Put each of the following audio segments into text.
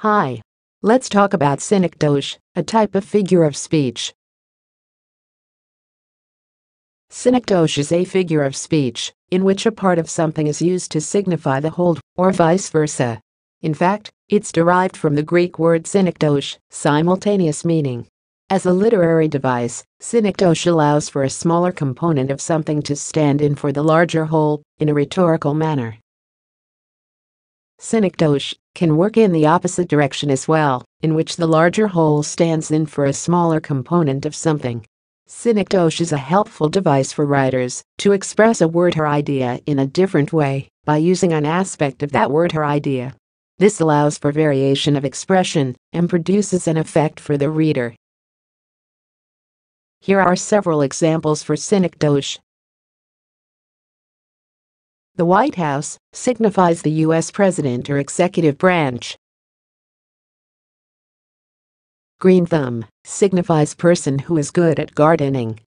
Hi. Let's talk about synecdoche, a type of figure of speech. Synecdoche is a figure of speech in which a part of something is used to signify the whole, or vice versa. In fact, it's derived from the Greek word synecdoche, simultaneous meaning. As a literary device, synecdoche allows for a smaller component of something to stand in for the larger whole in a rhetorical manner. Synecdoche can work in the opposite direction as well, in which the larger whole stands in for a smaller component of something. Synecdoche is a helpful device for writers to express a word or idea in a different way by using an aspect of that word or idea. This allows for variation of expression and produces an effect for the reader. Here are several examples for synecdoche. The White House signifies the U.S. president or executive branch. Green thumb signifies person who is good at gardening.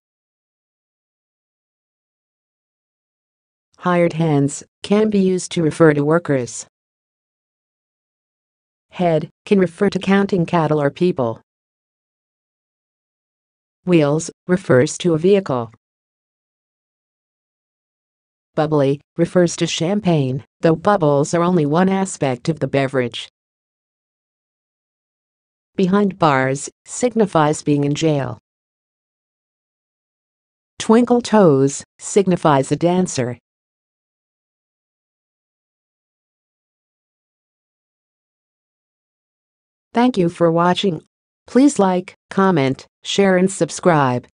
Hired hands can be used to refer to workers. Head can refer to counting cattle or people. Wheels refers to a vehicle. Bubbly refers to champagne, though bubbles are only one aspect of the beverage. Behind bars signifies being in jail. Twinkle toes signifies a dancer. Thank you for watching. Please like, comment, share and subscribe.